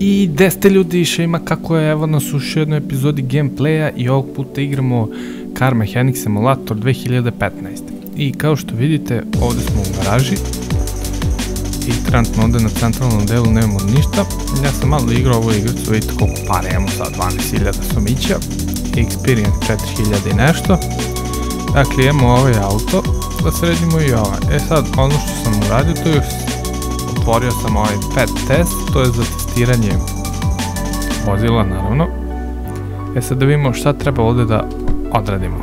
I deste ljudi, še ima kako je, evo nas u još jednoj epizodi gameplaya I ovog puta igramo Car Mechanic Simulator 2015. I kao što vidite, ovdje smo u garaži I trenutno onda na centralnom delu nemamo ništa. Ja sam malo igrao ovu igricu, vidite koliko pare imamo sad, 12.000 somića, experience 4.000 I nešto. Dakle, imamo ovaj auto, da sredimo I ovaj. E sad, ono što sam uradio, to je otvorio sam ovaj pet test, to je za testiranje vozila, naravno. E sad da vidimo šta treba ovdje da odradimo.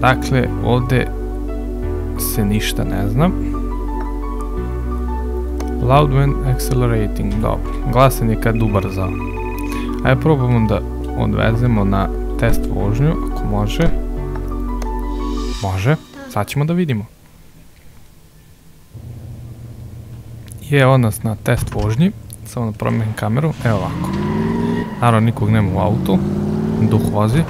Dakle, ovdje se ništa ne znam. Loud when accelerating, dobro. Glasan je kad ubrzao. Ajde probamo da odvezemo na test vožnju, ako može. Može, sad ćemo da vidimo. I evo nas na test vožnji, samo da promijenim kameru, evo ovako. Naravno nikog nema u autu, duh vozi.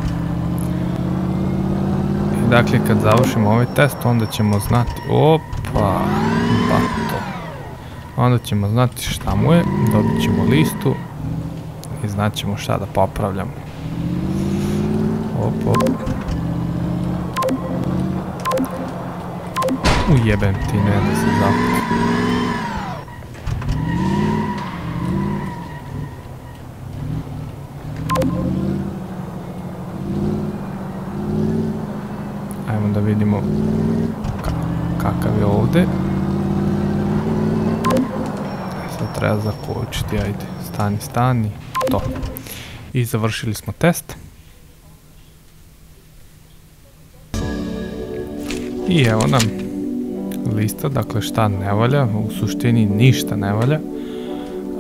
Dakle, kad završimo ovaj test, onda ćemo znati, opa, bato. Onda ćemo znati šta mu je, dobit ćemo listu I znaćemo šta da popravljamo. Op, op. Ujebem ti, ne da se zapusti. Ajmo da vidimo kakav je ovdje. Sad treba zakočiti, ajde, stani, to. I završili smo test. I evo nam lista, dakle šta ne valja, u suštini ništa ne valja.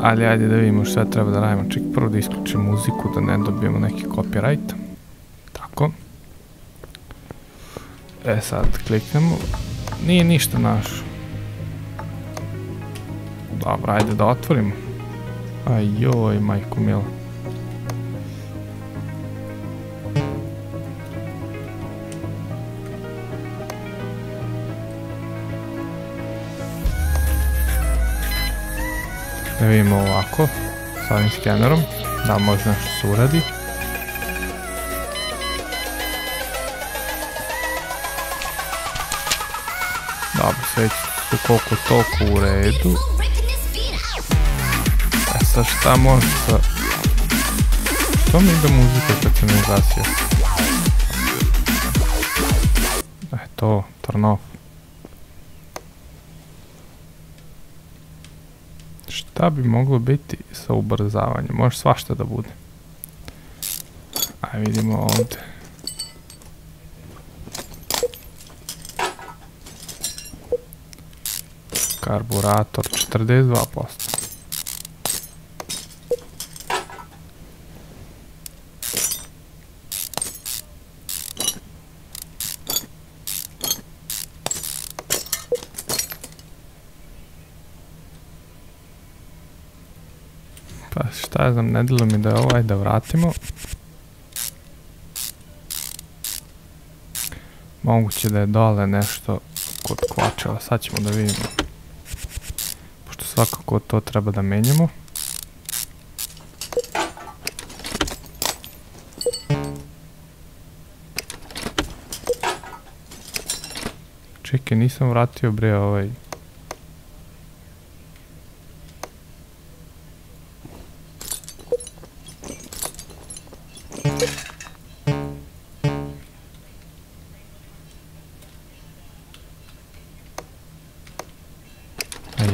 Ali ajde da vidimo šta treba da radimo, ček prvo da isključim muziku da ne dobijemo neki copyright. Tako. E sad kliknemo, nije ništa našo. Dobro, ajde da otvorimo. Ajoj, majko mila. Da vidimo ovako, s ovim skenerom, da možda nešto se uradi. Dobro, sve su koliko toliko u redu. E sad šta možda sa... Što mi ide muzika kad se mi ugasio? Eto, turn off. Šta bi moglo biti sa ubrzavanjem? Može svašta da bude. Ajde vidimo ovdje. Karburator 42%. Pa šta ja znam, ne delo mi da je ovaj, da vratimo. Moguće da je dole nešto kod kvačeva, sad ćemo da vidimo. Pošto svakako to treba da menjamo. Čekaj, nisam vratio bre ovaj...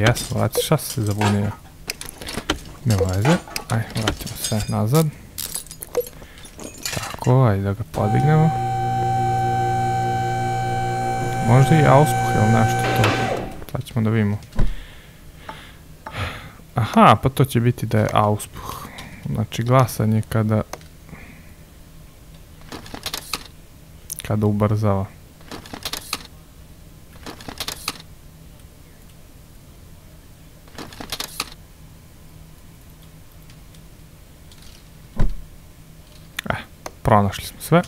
Jes, vrati, šta se zabunio? Ne veze, aj, vratimo sve nazad. Tako, ajde da ga podignemo. Možda I auspuh ili nešto to. Sad ćemo da vidimo. Aha, pa to će biti da je auspuh. Znači glasanje kada... Kada ubrzava. Pronašli smo sve,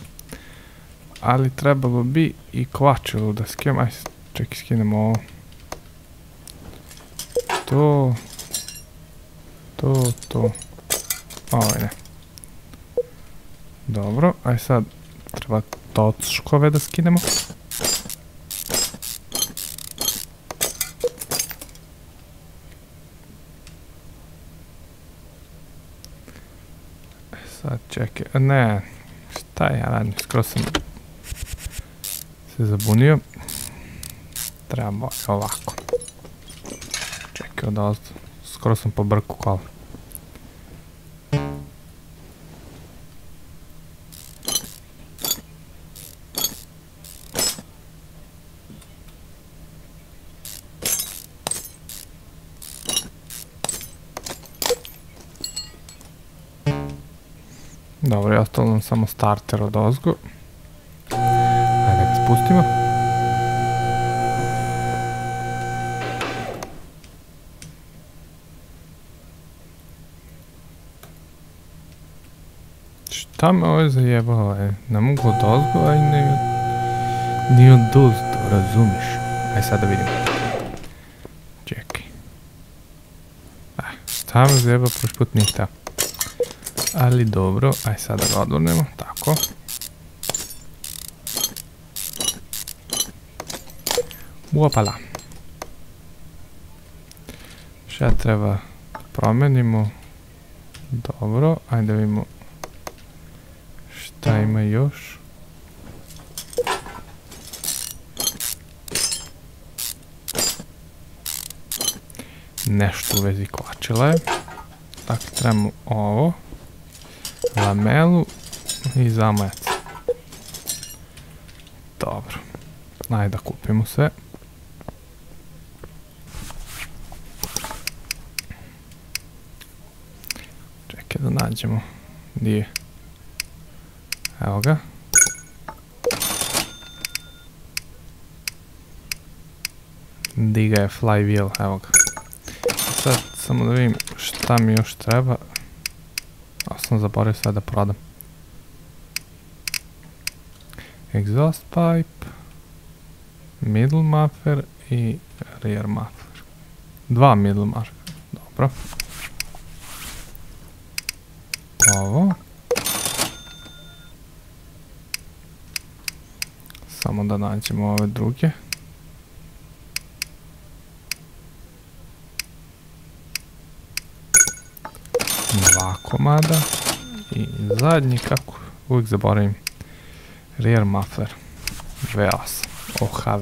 ali trebalo bi I kvačilo da skinem, aj čekaj skinemo ovo, to, tu. Ovaj ne. Dobro, aj sad treba točkove da skinemo. Sad čekaj, ne, šta ja radim, skroz sam se zabunio. Treba ovako. Čekaj odavaz, skoro sam pobrku kola. Dobro, ja ostalo nam samo starter od ozgo. Ajde ga spustimo. Šta me ovo je zajebalo? Ne mogu od ozgo, a i ne od ozgo, razumiš? Ajde sad da vidimo. Čekaj. Šta me zajebalo, prošli put nije šta. Ali dobro, aj sad da ga odvrnemo, tako. Uopala. Šta treba promenimo? Dobro, ajde vidimo šta ima još. Nešto u vezi kvačila je. Dakle, trebamo ovo. Lamelu i zamajac. Dobro. Ajde da kupimo sve. Čekaj da nađemo. Gdje je? Evo ga. Gdje ga je flywheel? Evo ga. Sad samo da vidim šta mi još treba. Sam zaboravio sve da prodam. Exhaust pipe, middle muffler i rear muffler. Dva middle muffler, dobro. Ovo. Samo da nađemo ove druge. Komada i zadnji, kako uvijek zaboravim, rear muffler V8 OHV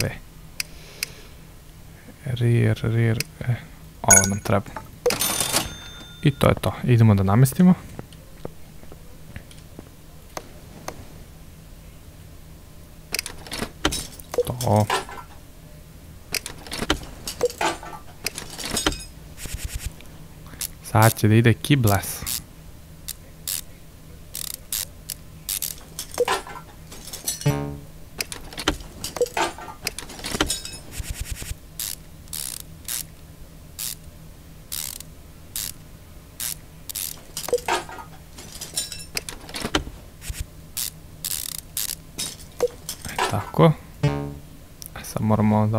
rear, ovo nam treba i to je to, idemo da namestimo. To sad će da ide kiblas. Moramo da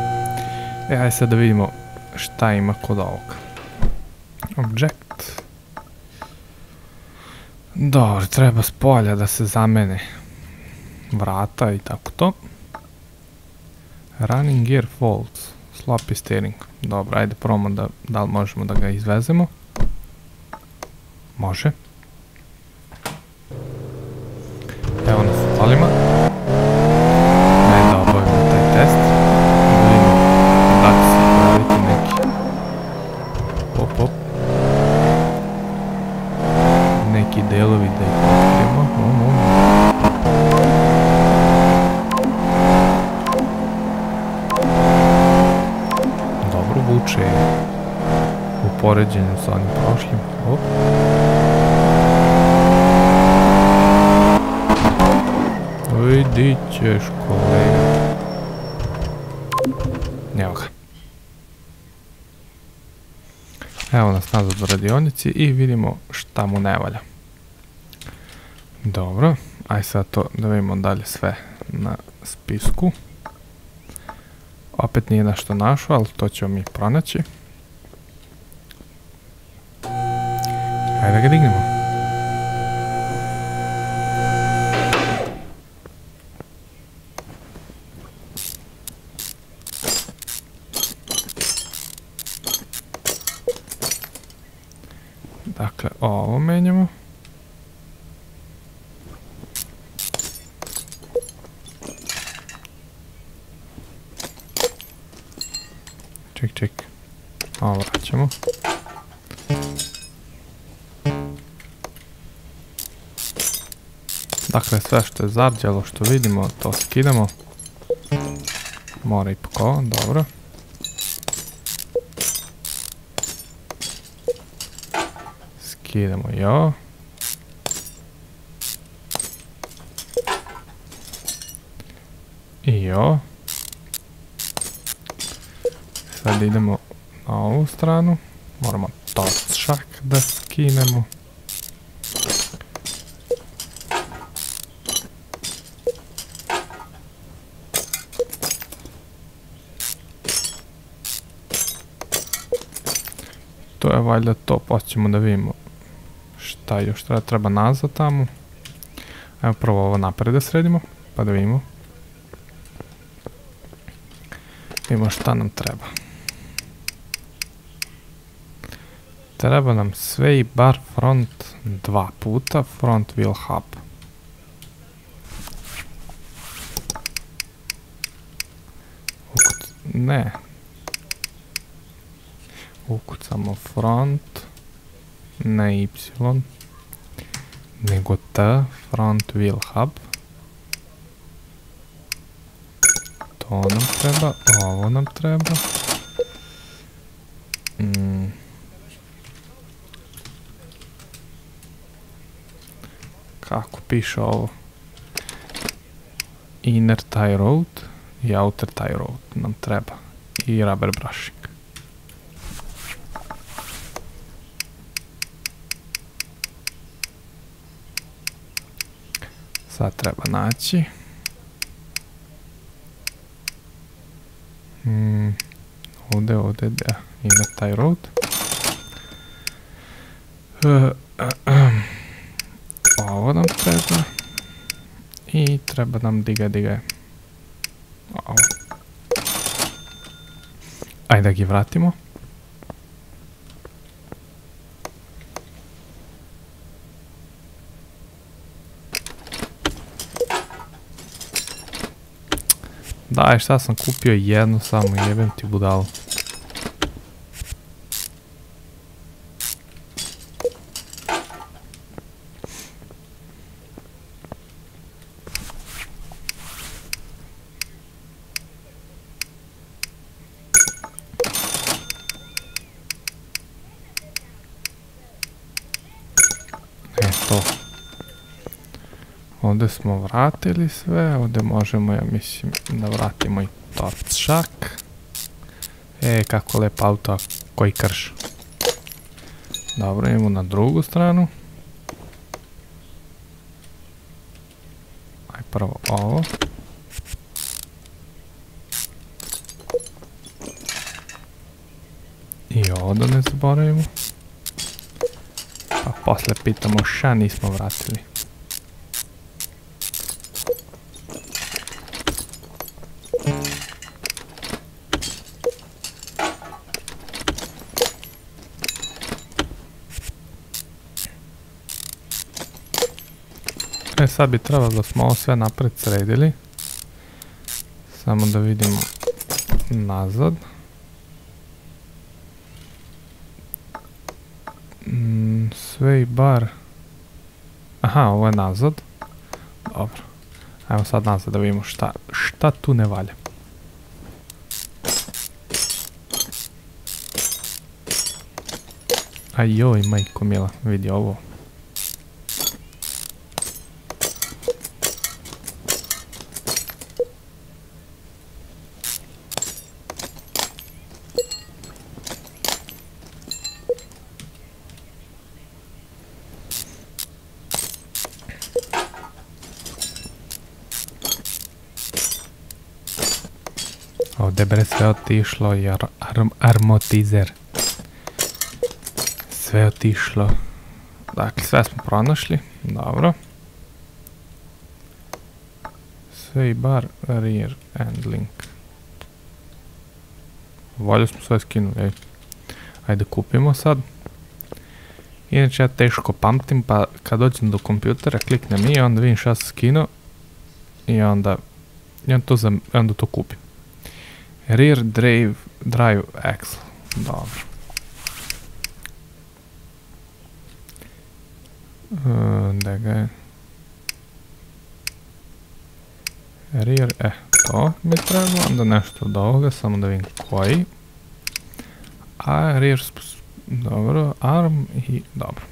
E, ajde sad da vidimo šta ima kod ovoga. Object. Dobro, treba s polja da se zamene vrata i tako to. Running gear faults. Sloppy steering. Dobro, ajde probamo da li možemo da ga izvezemo. Može. Evo nas u kolima. u poređenju sa onim prošlim. Idi ćeš, kolega. Evo ga. Evo nas nazad u radionici i vidimo šta mu ne valja. Dobro, aj sad to da vidimo dalje sve na spisku. Opet nije nešto našo, ali to ćemo mi pronaći. Ajde da ga dignemo. Dakle, ovo menjamo. Ček. Ovo vraćamo. Dakle, sve što je zarđalo, što vidimo, to skidamo. Mora i pko, dobro. Skidamo i ovo. I ovo. Sad idemo na ovu stranu, moramo točak da skinemo. To je valjda to, počnemo da vidimo šta još treba nazad tamo. Evo prvo ovo napred da sredimo, pa da vidimo. Vidimo šta nam treba. Treba nam sve i bar front dva puta, front wheel hub. Ne. Ukucamo front, ne y, nego t, front wheel hub. To nam treba, ovo nam treba. Kako piše ovo? Inner tie rod i outer tie rod nam treba. I rubber brushing. Sad treba naći. Ovdje, da, inner tie rod. Ovo nam treba i treba nam diga. Ajde da ga vratimo. Daj, šta sam kupio jednu samo, jebem ti budalu. Ovdje smo vratili sve, ovdje možemo, ja mislim, da vratimo i točak. E, kako lep auto, koji krš. Dobro, idemo na drugu stranu. Aj prvo ovo. I ovo da ne zaboravimo. Pa posle pitamo šta nismo vratili. Sad bi trebalo da smo ovo sve napred sredili, samo da vidimo nazad. Sve i bar, aha, ovo je nazad. Dobro, ajmo sad nazad da vidimo šta tu ne valja. A joj, majko mila, vidi ovo. Ovdje bre sve otišlo jer armotizer. Sve je otišlo. Dakle, sve smo pronašli. Dobro. Sve I bar rear handling. Volju smo sve skinuli. Ajde kupimo sad. Inače ja teško pamtim, pa kad dođem do kompjutera kliknem I onda vidim šta sam skinuo. I onda to kupim. Rear drive axle. Dobro. Da ga je rear, to mi trebalo, onda nešto od ovoga, samo da vidim koji, a rear, dobro, arm I dobro.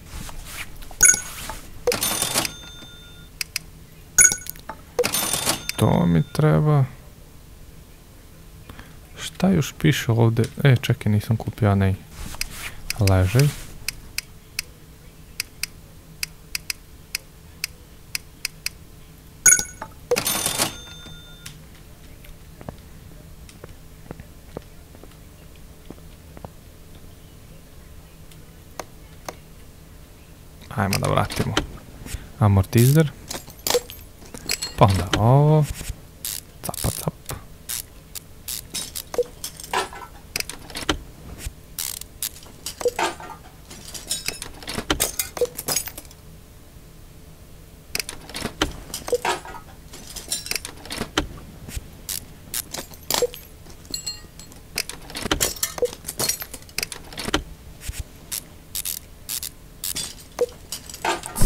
To mi treba, šta još piše ovdje, čekaj nisam kupio onaj ležaj. Ajmo da vratimo amortizer, pa onda ovo, capa cap.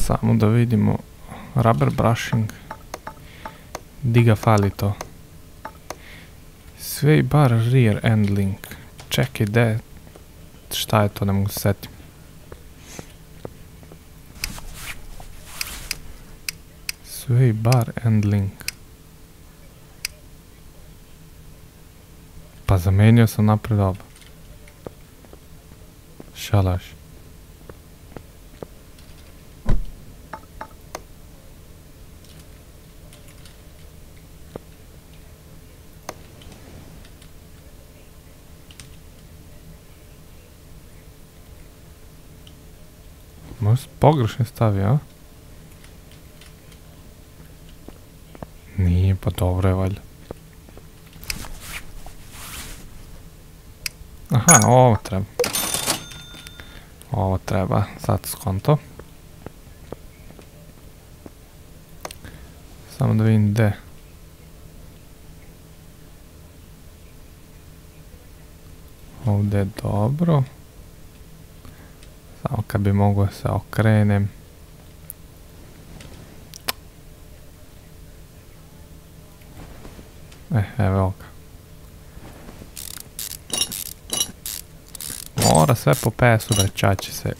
Samo da vidimo, rubber brushing, di ga fali to. Sve I bar rear handling, čekaj de, šta je to, ne mogu se setim. Sve I bar handling. Pa zamenio sam napred oba. Šalaš. Pogrešno stavio, a? Nije, pa dobro je valjda. Aha, ovo treba. Ovo treba, sad skonto. Samo da vidim gde. Ovdje je dobro. Samo kad bi mogo se okrenem. Evo ovoga. Mora sve po PS-u vraćaći se.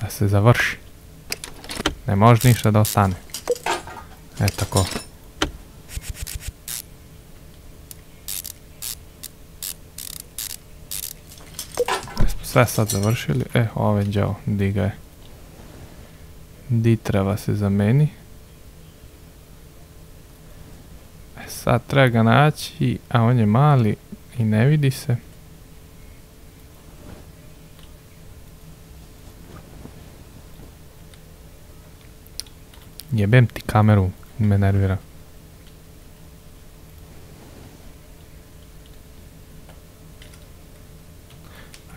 Da se završi. Ne može ništa da ostane. Tako. Sve sad završili, ovaj džao, di ga je, di treba se zameni, sad treba ga naći, a on je mali I ne vidi se, jebem ti kameru, me nervira.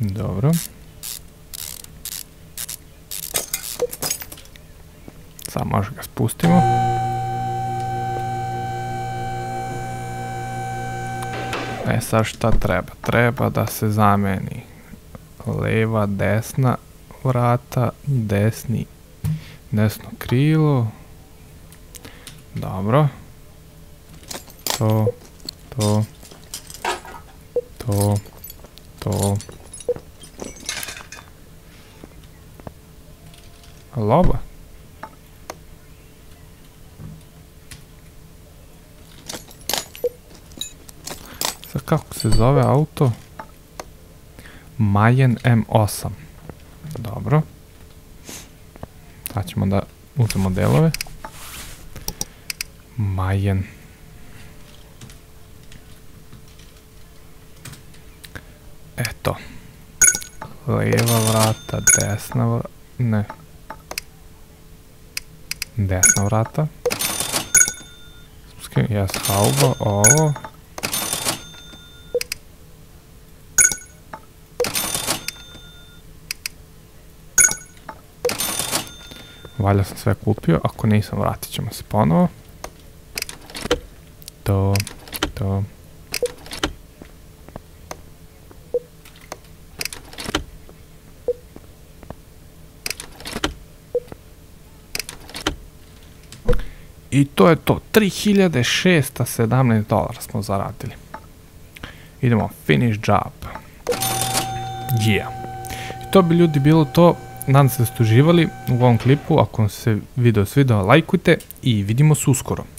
Dobro. Samo još ga spustimo. E sad šta treba? Treba da se zameni leva, desna vrata, desno krilo. Dobro. To. Loba. Sad kako se zove auto? Mayen M8. Dobro. Sad ćemo da uzmemo delove. Mayen. Eto. Leva vrata, desna vrata. Ne. Desna vrata. Spustim. Jes, hauba. Ovo. Valjda sam sve kupio. Ako nisam, vratit ćemo se ponovo. To. I to je to. 3617 dolara smo zaradili. Idemo finish job. Yeah. I to bi ljudi bilo to. Nadam se da ste uživali u ovom klipu. Ako vam se video svidao, lajkujte i vidimo se uskoro.